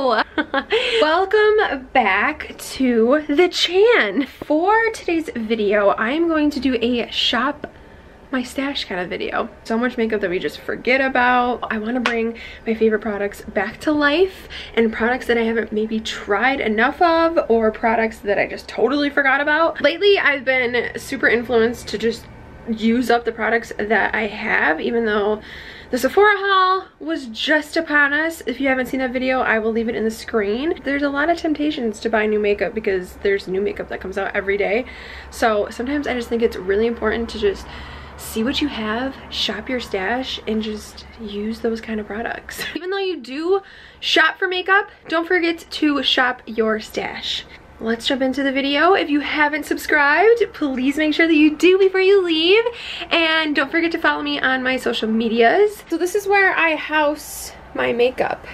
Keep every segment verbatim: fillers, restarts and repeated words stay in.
Hello! Welcome back to the Chan. For today's video, I am going to do a shop my stash kind of video. So much makeup that we just forget about. I want to bring my favorite products back to life, and products that I haven't maybe tried enough of, or products that I just totally forgot about. Lately, I've been super influenced to just use up the products that I have, even though the Sephora haul was just upon us. If you haven't seen that video, I will leave it in the screen. There's a lot of temptations to buy new makeup because there's new makeup that comes out every day. So sometimes I just think it's really important to just see what you have, shop your stash, and just use those kind of products. Even though you do shop for makeup, don't forget to shop your stash. Let's jump into the video. If you haven't subscribed, please make sure that you do before you leave, and don't forget to follow me on my social medias. So this is where I house my makeup,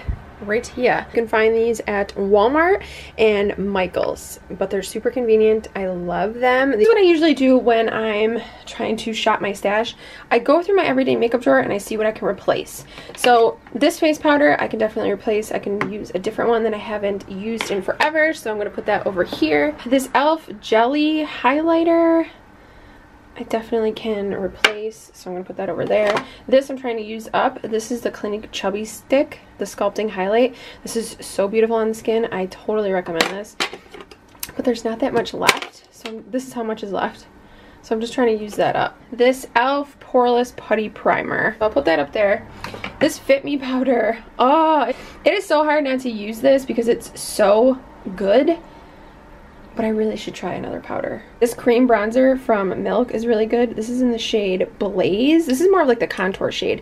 right here. You can find these at Walmart and Michaels, but they're super convenient. I love them. This is what I usually do when I'm trying to shop my stash. I go through my everyday makeup drawer and I see what I can replace. So this face powder I can definitely replace. I can use a different one that I haven't used in forever, so I'm going to put that over here. This elf jelly highlighter I definitely can replace, so I'm gonna put that over there. This I'm trying to use up. This is the Clinique Chubby Stick, the sculpting highlight. This is so beautiful on the skin. I totally recommend this. But there's not that much left, so this is how much is left. So I'm just trying to use that up. This e l f Poreless Putty Primer. I'll put that up there. This Fit Me powder. Oh, it is so hard not to use this because it's so good. But I really should try another powder. This cream bronzer from Milk is really good. This is in the shade Blaze. This is more of like the contour shade.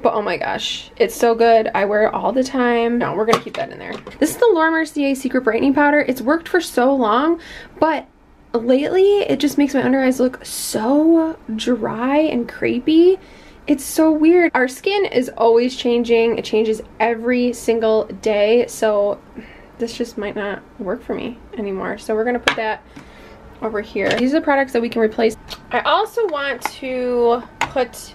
But oh my gosh, it's so good. I wear it all the time. No, we're gonna keep that in there. This is the Laura Mercier Secret Brightening Powder. It's worked for so long, but lately it just makes my under eyes look so dry and crepey. It's so weird. Our skin is always changing. It changes every single day, so this just might not work for me anymore. So we're gonna put that over here. These are the products that we can replace. I also want to put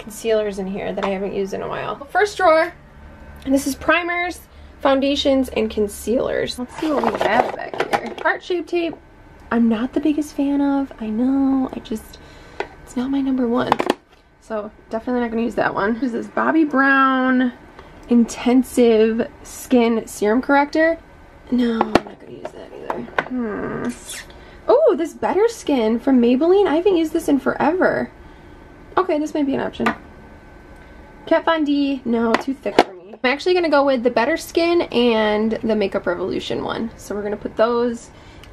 concealers in here that I haven't used in a while. First drawer, and this is primers, foundations, and concealers. Let's see what we have back here. Heart Shape Tape, I'm not the biggest fan of. I know, I just, it's not my number one. So definitely not gonna use that one. This is Bobbi Brown Intensive Skin Serum Corrector. No, I'm not gonna use that either. Hmm. Oh, this Better Skin from Maybelline. I haven't used this in forever. Okay, this might be an option. Kat Von D. No, too thick for me. I'm actually gonna go with the Better Skin and the Makeup Revolution one. So we're gonna put those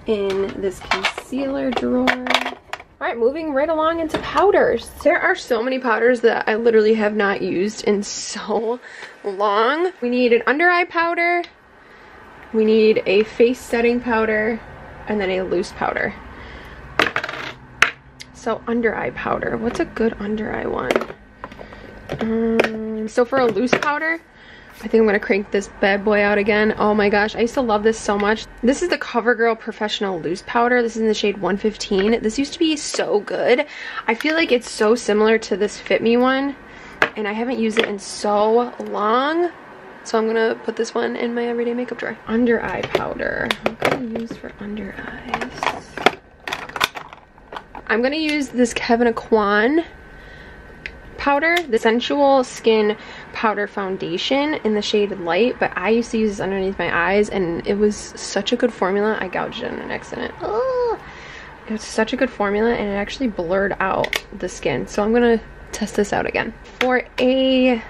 in this concealer drawer. Alright, moving right along into powders. There are so many powders that I literally have not used in so long. We need an under eye powder, we need a face setting powder, and then a loose powder. So under eye powder, what's a good under eye one? Um, so for a loose powder, I think I'm gonna crank this bad boy out again. Oh my gosh, I used to love this so much. This is the CoverGirl Professional Loose Powder. This is in the shade one fifteen. This used to be so good. I feel like it's so similar to this Fit Me one, and I haven't used it in so long. So I'm gonna put this one in my everyday makeup drawer. Under eye powder. What can I use for under eyes? I'm gonna use this Kevyn Aucoin powder, the Sensual Skin Powder Foundation in the shade Light, but I used to use this underneath my eyes, and it was such a good formula. I gouged it in an accident. Oh, it was such a good formula, and it actually blurred out the skin. So I'm gonna test this out again. For a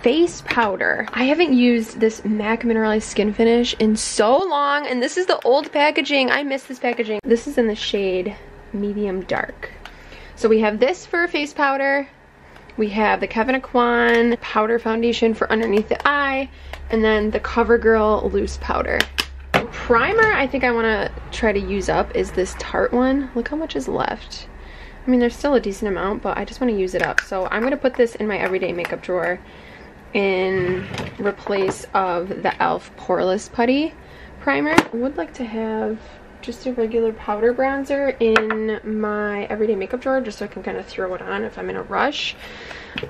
face powder, I haven't used this MAC Mineralized Skin Finish in so long, and this is the old packaging. I miss this packaging. This is in the shade Medium Dark. So we have this for face powder. We have the Kevyn Aucoin powder foundation for underneath the eye, and then the CoverGirl loose powder. The primer I think I want to try to use up is this Tarte one. Look how much is left. I mean, there's still a decent amount, but I just want to use it up. So I'm going to put this in my everyday makeup drawer in replace of the e l f Poreless Putty Primer. I would like to have just a regular powder bronzer in my everyday makeup drawer just so I can kind of throw it on if I'm in a rush.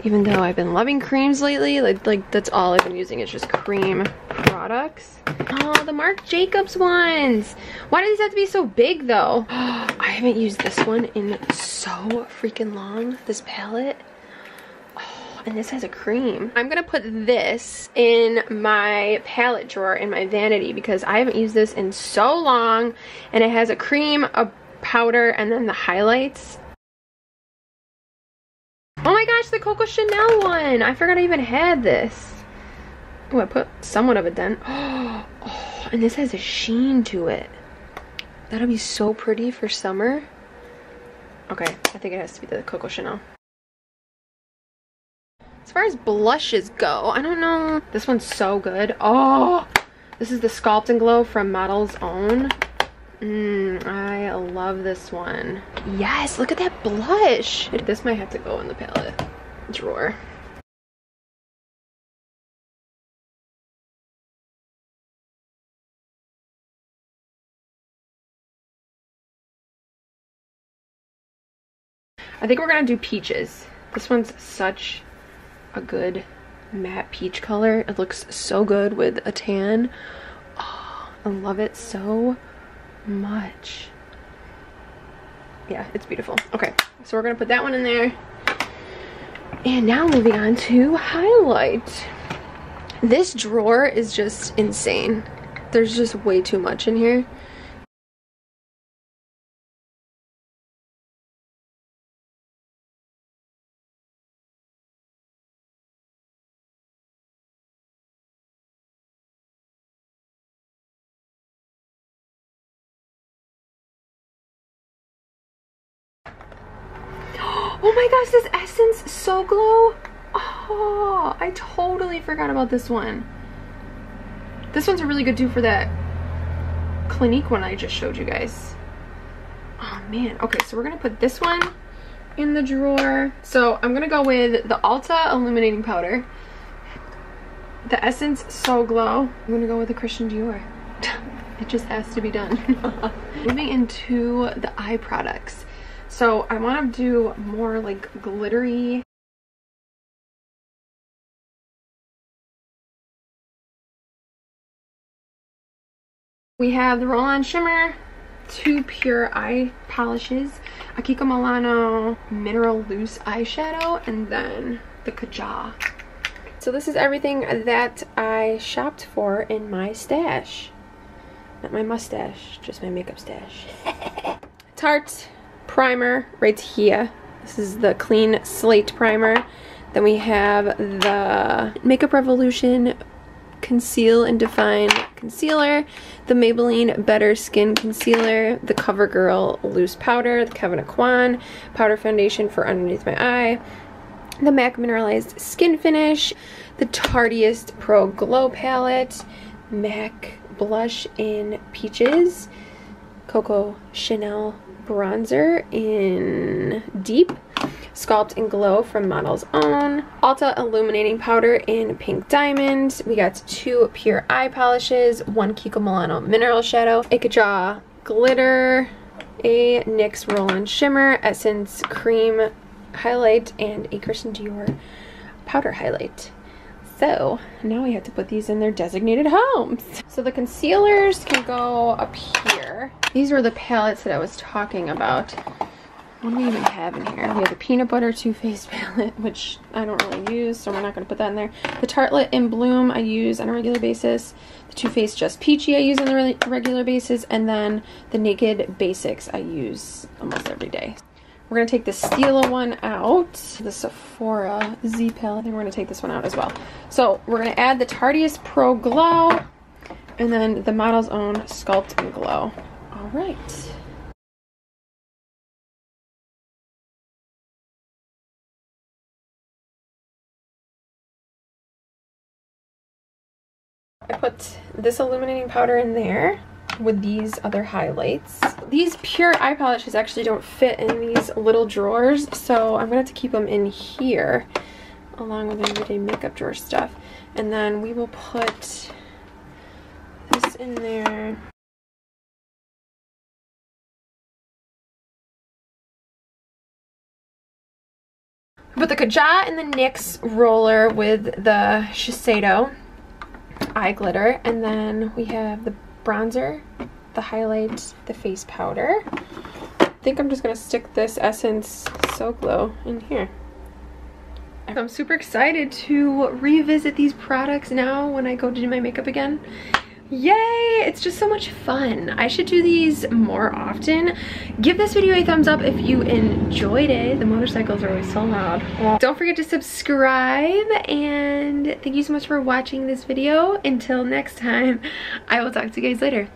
Even though I've been loving creams lately, like, like that's all I've been using is just cream products. Oh, the Marc Jacobs ones. Why do these have to be so big though? Oh, I haven't used this one in so freaking long, this palette. And this has a cream. I'm gonna put this in my palette drawer in my vanity because I haven't used this in so long, and it has a cream, a powder, and then the highlights. Oh my gosh, the Coco Chanel one! I forgot I even had this. Oh, I put somewhat of a dent. Oh, oh, and this has a sheen to it. That'll be so pretty for summer. Okay, I think it has to be the Coco Chanel. As far as blushes go, I don't know. This one's so good. Oh, this is the Sculpt and Glow from Models Own. Mmm, I love this one. Yes, look at that blush. This might have to go in the palette drawer. I think we're gonna do peaches. This one's such a good matte peach color. It looks so good with a tan. Oh, I love it so much. Yeah, it's beautiful. Okay, so we're gonna put that one in there. And now moving on to highlight. This drawer is just insane. There's just way too much in here. Oh my gosh, this Essence So Glow. Oh, I totally forgot about this one. This one's a really good too for that Clinique one I just showed you guys. Oh man. Okay, so we're gonna put this one in the drawer. So I'm gonna go with the Ulta Illuminating Powder, the Essence So Glow. I'm gonna go with the Christian Dior. It just has to be done. Moving into the eye products. So I want to do more like glittery. We have the Roll-On Shimmer, two pure eye polishes, a Kiko Milano Mineral Loose Eyeshadow, and then the Kajal. So this is everything that I shopped for in my stash. Not my mustache, just my makeup stash. Tarte primer right here. This is the Clean Slate primer. Then we have the Makeup Revolution Conceal and Define concealer, the Maybelline Better Skin concealer, the CoverGirl loose powder, the Kevyn Aucoin powder foundation for underneath my eye, the MAC mineralized skin finish, the Tarteist Pro Glow palette, MAC blush in Peaches, Coco Chanel bronzer in Deep, Sculpt and Glow from Models Own, Ulta Illuminating Powder in Pink Diamond. We got two pure eye polishes, one Kiko Milano mineral shadow, a Kajal glitter, a NYX Roll-On Shimmer, Essence cream highlight, and a Christian Dior powder highlight. So now we have to put these in their designated homes. So the concealers can go up here. These were the palettes that I was talking about. What do we even have in here? We have the Peanut Butter Too Faced palette, which I don't really use, so we're not going to put that in there. The Tartlet in Bloom I use on a regular basis. The Too Faced Just Peachy I use on a regular basis. And then the Naked Basics I use almost every day. We're going to take the Stila one out, the Sephora Z palette, and we're going to take this one out as well. So we're going to add the Tarteist Pro Glow, and then the Models Own Sculpt and Glow. All right. I put this illuminating powder in there with these other highlights. These pure eye polishes actually don't fit in these little drawers, so I'm gonna have to keep them in here along with everyday makeup drawer stuff. And then we will put this in there. But the Kajat and the NYX roller with the Shiseido eye glitter. And then we have the bronzer, the highlight, the face powder. I think I'm just going to stick this Essence So Glow in here. I'm super excited to revisit these products now when I go to do my makeup again. Yay! It's just so much fun. I should do these more often. Give this video a thumbs up if you enjoyed it. The motorcycles are always so loud. Don't forget to subscribe, and thank you so much for watching this video. Until next time, I will talk to you guys later.